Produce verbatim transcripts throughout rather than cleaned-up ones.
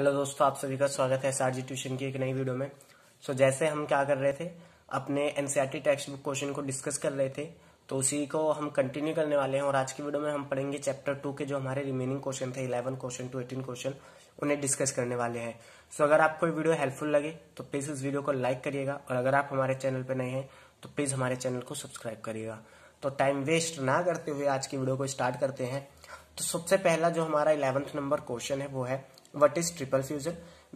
Hello दोस्तों, आप सभी का स्वागत है एसआरजी ट्यूशन की एक नई वीडियो में। सो so, जैसे हम क्या कर रहे थे, अपने एनसीईआरटी टेक्स्ट बुक क्वेश्चन को डिस्कस कर रहे थे, तो उसी को हम कंटिन्यू करने वाले हैं। और आज की वीडियो में हम पढ़ेंगे चैप्टर टू के जो हमारे रिमेनिंग क्वेश्चन थे, eleven question two eighteen question, उन्हें डिस्कस करने वाले हैं। सो so, अगर आपको ये वीडियो हेल्पफुल लगे तो प्लीज़ इस वीडियो को लाइक करिएगा, और अगर आप हमारे चैनल पर नए हैं तो प्लीज़ हमारे चैनल को सब्सक्राइब करिएगा। तो टाइम वेस्ट ना करते हुए आज की वीडियो को स्टार्ट करते हैं। तो सबसे पहला जो हमारा इलेवंथ नंबर क्वेश्चन है वो है What is triple fusion?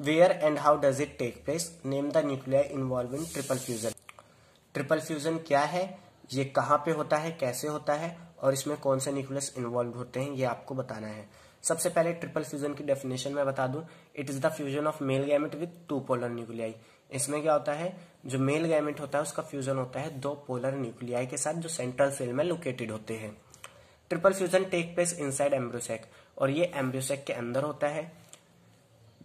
Where and how does it take place? Name the nuclei involved in triple fusion. Triple fusion क्या है, ये कहाँ पे होता है, कैसे होता है, और इसमें कौन से न्यूक्लियस इन्वॉल्व होते हैं, ये आपको बताना है। सबसे पहले ट्रिपल फ्यूजन की डेफिनेशन मैं बता दूं। It is the fusion of male gamete with two polar nuclei. इसमें क्या होता है, जो मेल गैमेट होता है उसका फ्यूजन होता है दो पोलर न्यूक्लियाई के साथ जो सेंट्रल सेल में लोकेटेड होते हैं। Triple fusion take place inside embryo sac, और ये एम्ब्रियोसेक के अंदर होता है।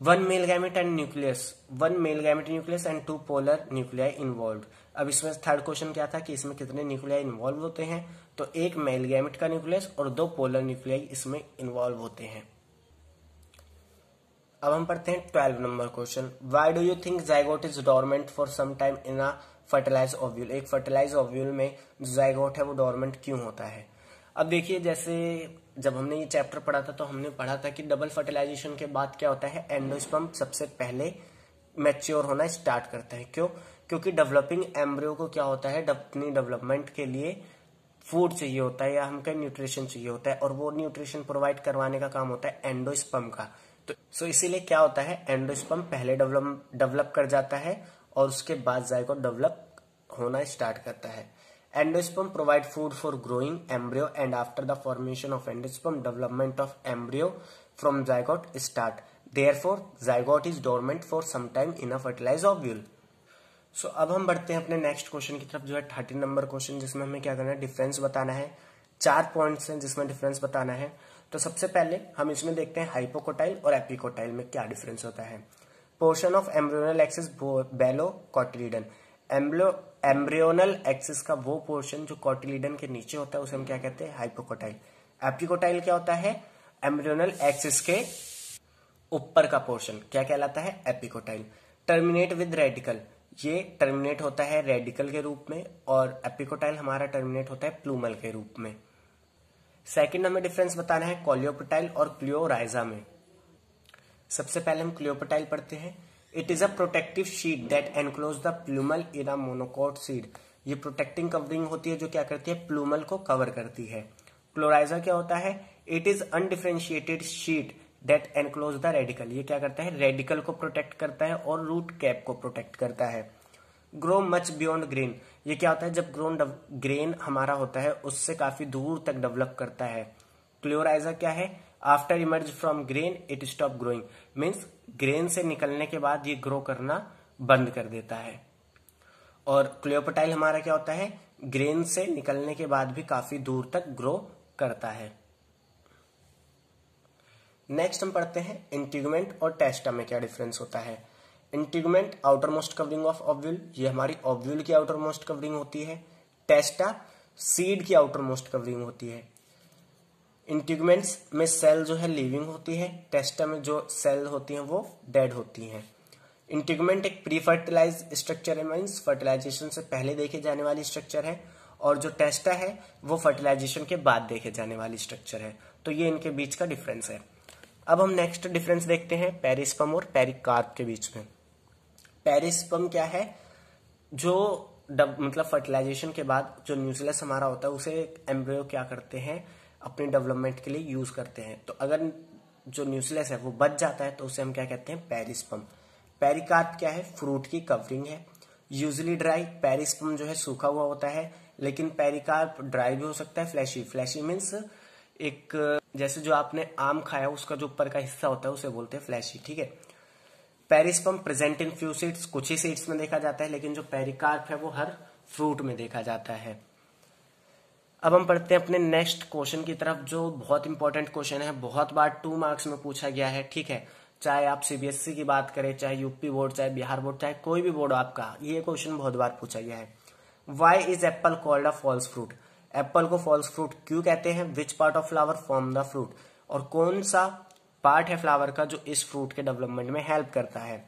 One male gamete and nucleus, one male gamete nucleus and two polar nuclei involved. अब इसमें थर्ड क्वेश्चन क्या था कि इसमें कितने न्यूक्लियाई इन्वॉल्व होते हैं, तो एक मेल गैमेट का न्यूक्लियस और दो पोलर न्यूक्लियाई इसमें इन्वॉल्व होते हैं। अब हम पढ़ते हैं twelve number question. Why do you think zygote is dormant for some time in a fertilise ovule? एक फर्टिलाइज ओव्यूल में जाइगोट है वो डॉर्मेंट क्यों होता है? अब देखिए, जैसे जब हमने ये चैप्टर पढ़ा था तो हमने पढ़ा था कि डबल फर्टिलाइजेशन के बाद क्या होता है, एंडोस्पर्म सबसे पहले मैच्योर होना स्टार्ट करता है। क्यों? क्योंकि डेवलपिंग एम्ब्रियो को क्या होता है, अपनी डेवलपमेंट के लिए फूड चाहिए होता है, या हमको न्यूट्रिशन चाहिए होता है, और वो न्यूट्रिशन प्रोवाइड करवाने का काम होता है एंडोस्पर्म का। तो सो इसीलिए क्या होता है, एंडोस्पर्म पहले डेवलप डेवलप कर जाता है और उसके बाद जाइगोट डेवलप होना स्टार्ट करता है। Endosperm provide food for growing embryo, and after the formation of endosperm, development of embryo from zygote start. Therefore, zygote is dormant for some time in a fertilized ovule. So, अब हम बढ़ते हैं अपने next question की तरफ जो है thirteen number question, जिसमें हमें क्या करना है, डिफरेंस बताना है। चार पॉइंट्स हैं जिसमें डिफरेंस बताना है। तो सबसे पहले हम इसमें देखते हैं हाइपोकोटाइल और एपिकोटाइल में क्या डिफरेंस होता है। Portion of embryonal axis below cotyledon, embryo embryonal axis का वो पोर्शन जो कॉटिलिडन के नीचे होता है उसे हम क्या कहते हैं, हाइपोकोटाइल। एपिकोटाइल क्या होता है, एम्ब्रियोनल एक्सिस के ऊपर का पोर्शन, क्या कहलाता है, एपिकोटाइल। टर्मिनेट विद रेडिकल, ये टर्मिनेट होता है रेडिकल के रूप में, और एपिकोटाइल हमारा टर्मिनेट होता है प्लूमल के रूप में। सेकेंड हमें डिफरेंस बताना है कोलियोप्टाइल और क्लियोराइजा में। सबसे पहले हम क्लियोप्टाइल पढ़ते हैं। It is a protective sheet that enclose the plumule in a monocot seed, ये प्रोटेक्टिंग कवरिंग होती है जो क्या करती है, प्लूमल को कवर करती है। क्लोराइजा क्या होता है, it is undifferentiated sheet that enclose the radical, ये क्या करता है, रेडिकल को प्रोटेक्ट करता है और रूट कैप को प्रोटेक्ट करता है। ग्रो मच बियॉन्ड ग्रेन, ये क्या होता है, जब ग्रोन ग्रेन हमारा होता है उससे काफी दूर तक डेवलप करता है। क्लोराइजा क्या है, after emerge from grain it stop growing, means grain से निकलने के बाद ये ग्रो करना बंद कर देता है। और क्लियोपटाइल हमारा क्या होता है, ग्रेन से निकलने के बाद भी काफी दूर तक ग्रो करता है। नेक्स्ट हम पढ़ते हैं इंटिगमेंट और टेस्टा में क्या डिफरेंस होता है। Integument outer most covering of ovule, ये हमारी ओव्यूल की आउटर मोस्ट कवरिंग होती है। टेस्टा सीड की आउटर मोस्ट कवरिंग होती है। इंटिगमेंट्स में सेल जो है लिविंग होती है, टेस्टा में जो सेल होती हैं वो डेड होती हैं। इंटिगमेंट एक प्री फर्टिलाइज स्ट्रक्चर है, मीन्स फर्टिलाइजेशन से पहले देखे जाने वाली स्ट्रक्चर है, और जो टेस्टा है वो फर्टिलाइजेशन के बाद देखे जाने वाली स्ट्रक्चर है। तो ये इनके बीच का डिफरेंस है। अब हम नेक्स्ट डिफरेंस देखते हैं पेरिस्पर्म और पेरिकार्प के बीच में। पेरिस्पर्म क्या है, जो मतलब फर्टिलाइजेशन के बाद जो न्यूक्लियस हमारा होता है उसे एम्ब्रियो क्या करते हैं, अपने डेवलपमेंट के लिए यूज करते हैं। तो अगर जो न्यूक्लियस है वो बच जाता है तो उसे हम क्या कहते हैं, पेरिस्पर्म। पेरिकार्प क्या है, फ्रूट की कवरिंग है, यूजली ड्राई। पेरिस्पर्म जो है सूखा हुआ होता है, लेकिन पेरिकार्प ड्राई भी हो सकता है, फ्लैशी। फ्लैशी मीन्स एक, जैसे जो आपने आम खाया उसका जो ऊपर का हिस्सा होता है उसे बोलते हैं फ्लैशी, ठीक है। Perisperm present in few seeds, कुछ ही सीड्स में देखा जाता है, लेकिन जो पेरिकार्प है वो हर फ्रूट में देखा जाता है। अब हम पढ़ते हैं अपने नेक्स्ट क्वेश्चन की तरफ जो बहुत इंपॉर्टेंट क्वेश्चन है, बहुत बार टू मार्क्स में पूछा गया है, ठीक है। चाहे आप सीबीएसई की बात करें, चाहे यूपी बोर्ड, चाहे बिहार बोर्ड, चाहे कोई भी बोर्ड आपका, ये क्वेश्चन बहुत बार पूछा गया है। Why is apple called a false fruit? Apple को फॉल्स फ्रूट क्यों कहते हैं? Which part of flower form the fruit? और कौन सा पार्ट है फ्लावर का जो इस फ्रूट के डेवलपमेंट में हेल्प करता है।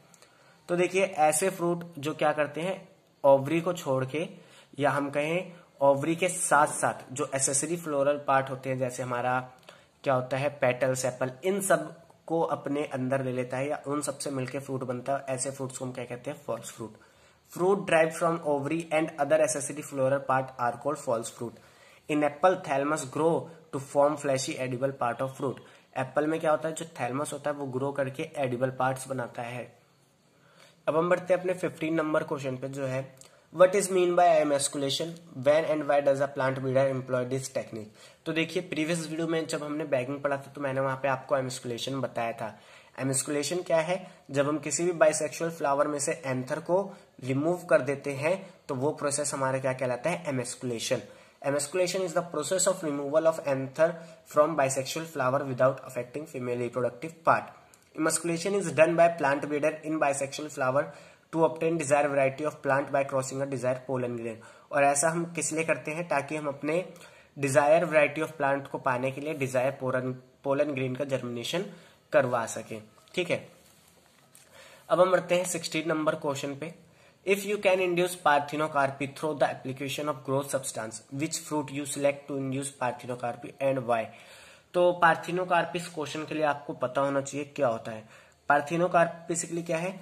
तो देखिए ऐसे फ्रूट जो क्या करते हैं ओवरी को छोड़ के या हम कहें ओवरी के साथ साथ जो एसेसरी फ्लोरल पार्ट होते हैं जैसे हमारा क्या होता है पेटल्स एप्पल इन सब को अपने अंदर ले लेता है या उन सबसे मिलकर फ्रूट बनता है। ऐसे फ्रूट्स को हम क्या कहते हैं false fruit. Fruit derived from ovary and other accessory floral part are called false fruit. In apple thalamus grow to form fleshy edible part of fruit. Apple में क्या होता है जो थैलमस होता है वो ग्रो करके एडिबल पार्ट्स बनाता है। अब हम बढ़ते हैं अपने फिफ्टीन नंबर क्वेश्चन पे जो है what is mean by emasculation, when and why does a plant breeder employ this technique. तो देखिए प्रीवियस वीडियो में जब हमने बैगिंग पढ़ा था तो मैंने वहां पे आपको एमस्कुलेशन बताया था। एमस्कुलेशन क्या है, जब हम किसी भी बाइसेक्सुअल फ्लावर में से एंथर को रिमूव कर देते हैं तो वो प्रोसेस हमारा क्या कहलाता है एमस्कुलेशन। Emasculation is the process of removal of anther from bisexual flower without affecting female reproductive part. Emasculation is done by plant breeder in bisexual flower to obtain desired variety of plant by crossing a desired pollen grain. और ऐसा हम किस लिए करते हैं ताकि हम अपने desired variety of plant को पाने के लिए desired pollen pollen grain का germination करवा सकें। ठीक है, अब हम बढ़ते हैं सिक्सटीन नंबर क्वेश्चन पे। If you can induce parthenocarpy through the application of growth substance, which fruit you select to induce parthenocarpy and why? तो पार्थिनोकार्पिस क्वेश्चन के लिए आपको पता होना चाहिए क्या होता है। पार्थिनोकार्पिसिकली क्या है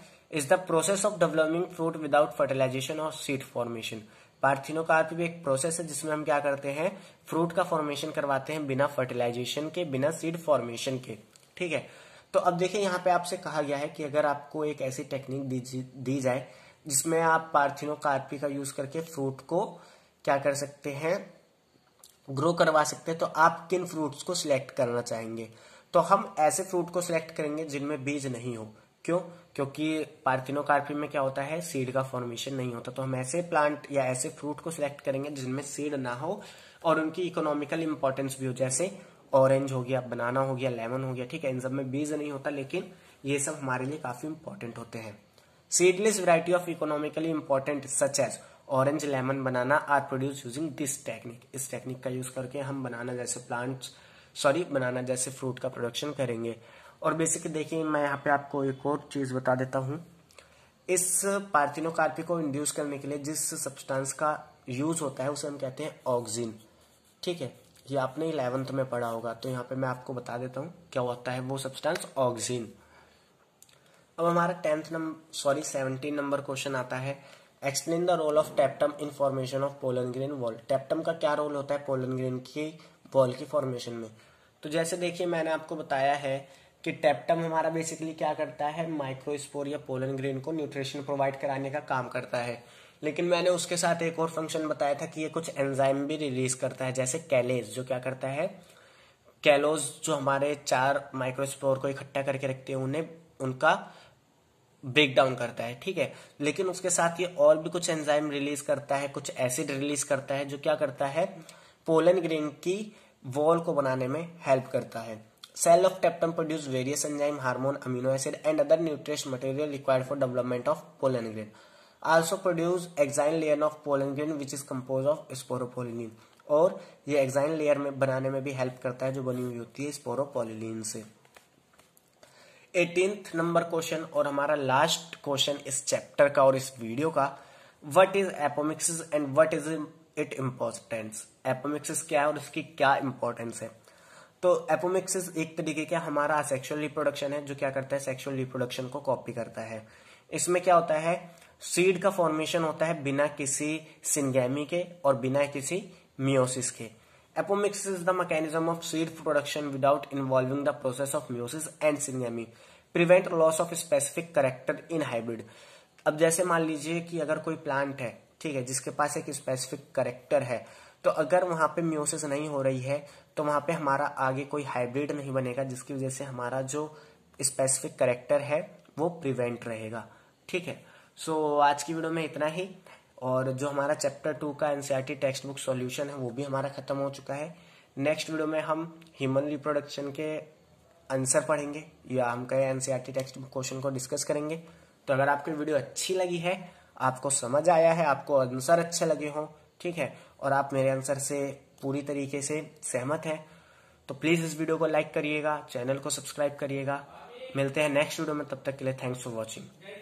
is the process of developing fruit without fertilisation और सीड फॉर्मेशन। पार्थिनोकार्पी भी एक प्रोसेस है जिसमें हम क्या करते हैं फ्रूट का फॉर्मेशन करवाते हैं बिना फर्टिलाइजेशन के बिना सीड फॉर्मेशन के। ठीक है, तो अब देखिये यहाँ पे आपसे कहा गया है कि अगर आपको एक ऐसी टेक्निक दी जाए जिसमें आप पार्थिनोकार्पी का यूज करके फ्रूट को क्या कर सकते हैं ग्रो करवा सकते हैं तो आप किन फ्रूट्स को सिलेक्ट करना चाहेंगे। तो हम ऐसे फ्रूट को सिलेक्ट करेंगे जिनमें बीज नहीं हो। क्यों? क्योंकि पार्थिनोकार्पी में क्या होता है सीड का फॉर्मेशन नहीं होता। तो हम ऐसे प्लांट या ऐसे फ्रूट को सिलेक्ट करेंगे जिनमें सीड ना हो और उनकी इकोनॉमिकल इंपॉर्टेंस भी हो, जैसे ऑरेंज हो गया बनाना हो गया लेमन हो गया। ठीक है, इन सब में बीज नहीं होता लेकिन ये सब हमारे लिए काफी इंपॉर्टेंट होते हैं। Seedless variety of economically important such as orange, lemon, banana are produced using this technique. इस टेक्निक का यूज करके हम बनाना जैसे प्लांट्स सॉरी बनाना जैसे फ्रूट का प्रोडक्शन करेंगे। और बेसिकली देखिए मैं यहाँ पे आपको एक और चीज बता देता हूँ, इस पार्थिनोकार्पी को इंड्यूस करने के लिए जिस सब्सटेंस का यूज होता है उसे हम कहते हैं ऑक्सिन। ठीक है, ये आपने इलेवंथ में पढ़ा होगा तो यहाँ पे मैं आपको बता देता हूँ क्या होता है वो सब्सटेंस ऑक्सिन। अब हमारा tenth number sorry seventeen number question आता है explain the role of tapetum in formation of pollen grain wall. Tapetum का क्या रोल होता है पोलन ग्रेन की वॉल की फॉर्मेशन में। तो जैसे देखिए मैंने आपको बताया है कि टैप्टम हमारा बेसिकली क्या करता है माइक्रोस्पोर या पोलन ग्रेन को न्यूट्रिशन प्रोवाइड कराने का काम करता है। लेकिन मैंने उसके साथ एक और फंक्शन बताया था कि ये कुछ एंजाइम भी रिलीज करता है जैसे कैलेज जो क्या करता है कैलोज जो हमारे चार माइक्रोस्पोर को इकट्ठा करके रखते हैं उन्हें उनका ब्रेक डाउन करता है। ठीक है, लेकिन उसके साथ ये और भी कुछ एंजाइम रिलीज करता है कुछ एसिड रिलीज करता है जो क्या करता है पोलन ग्रेन की वॉल को बनाने में हेल्प करता है। Cell of tapetum produce various enzyme hormone amino acid and other nutritious material required for development of pollen grain. Also produce exine layer of pollen grain which is compose of sporopollenin. और ये exine layer में बनाने में भी help करता है जो बनी हुई होती है स्पोरोपोलेनिन से। एटीन्थ नंबर क्वेश्चन और हमारा लास्ट क्वेश्चन इस चैप्टर का और इस वीडियो का what is apomixis and what is it importance. Apomixis क्या है और इसकी क्या इंपॉर्टेंस है। तो एपोमिक्सिस एक तरीके का हमारा असेक्सुअल रिप्रोडक्शन है जो क्या करता है सेक्सुअल रिप्रोडक्शन को कॉपी करता है। इसमें क्या होता है सीड का फॉर्मेशन होता है बिना किसी सिनगैमी के और बिना किसी मियोसिस के। Apomixis is the mechanism of seed production without involving the process of meiosis and synergamy. Prevent loss of specific character in hybrid. अब जैसे मान लीजिए कि अगर कोई प्लांट है ठीक है जिसके पास एक स्पेसिफिक करेक्टर है तो अगर वहां पे मियोसिस नहीं हो रही है तो वहां पे हमारा आगे कोई हाइब्रिड नहीं बनेगा जिसकी वजह से हमारा जो स्पेसिफिक करेक्टर है वो प्रिवेंट रहेगा। ठीक है, सो so, आज की वीडियो में इतना ही। और जो हमारा चैप्टर टू का एनसीईआरटी टेक्स्ट बुक सॉल्यूशन है वो भी हमारा खत्म हो चुका है। नेक्स्ट वीडियो में हम ह्यूमन रिप्रोडक्शन के आंसर पढ़ेंगे या हम कहें एनसीईआरटी टेक्स्ट बुक क्वेश्चन को डिस्कस करेंगे। तो अगर आपकी वीडियो अच्छी लगी है आपको समझ आया है आपको आंसर अच्छे लगे हों ठीक है और आप मेरे आंसर से पूरी तरीके से सहमत हैं तो प्लीज इस वीडियो को लाइक करिएगा, चैनल को सब्सक्राइब करिएगा। मिलते हैं नेक्स्ट वीडियो में, तब तक के लिए थैंक्स फॉर वॉचिंग।